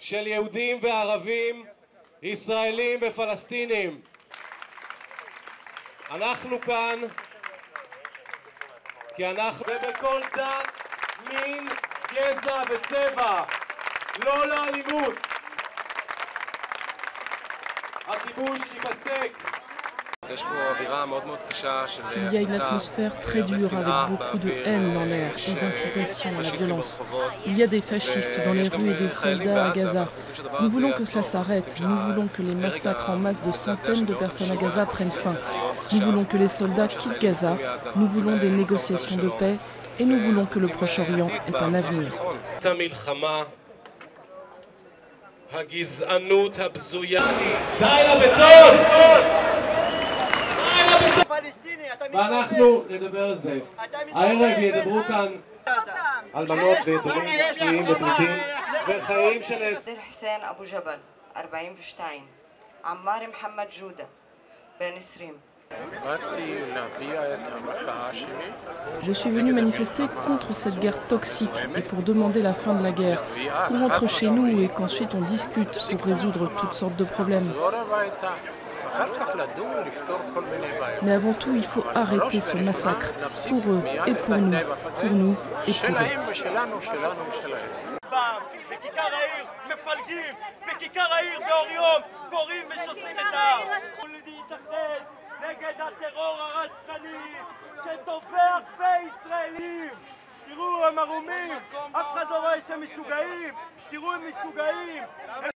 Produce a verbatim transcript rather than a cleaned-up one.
של יהודים וערבים, ישראלים ופלסטינים. אנחנו כאן כי אנחנו ובכל דת, מין, גזע וצבע, לא לאלימות. הכיבוש ייפסק. Il y a une atmosphère très dure avec beaucoup de haine dans l'air et d'incitation à la violence. Il y a des fascistes dans les rues et des soldats à Gaza. Nous voulons que cela s'arrête. Nous voulons que les massacres en masse de centaines de personnes à Gaza prennent fin. Nous voulons que les soldats quittent Gaza. Nous voulons des négociations de paix et nous voulons que le Proche-Orient ait un avenir. ואנחנו נדבר על זה. הערב ידברו כאן על בנות ויתומים וחיים ופליטים וחיים של... חסין אבו ג'בל, ארבעים ושתיים, עמאר מחמד ג'ודה, בן עשרים. Je suis venu manifester contre cette guerre toxique et pour demander la fin de la guerre, qu'on rentre chez nous et qu'ensuite on discute pour résoudre toutes sortes de problèmes. Mais avant tout, il faut arrêter ce massacre, pour eux et pour nous, pour nous et pour eux. תראו, הם ערומים, אף אחד לא רואה שהם משוגעים, תראו, הם משוגעים.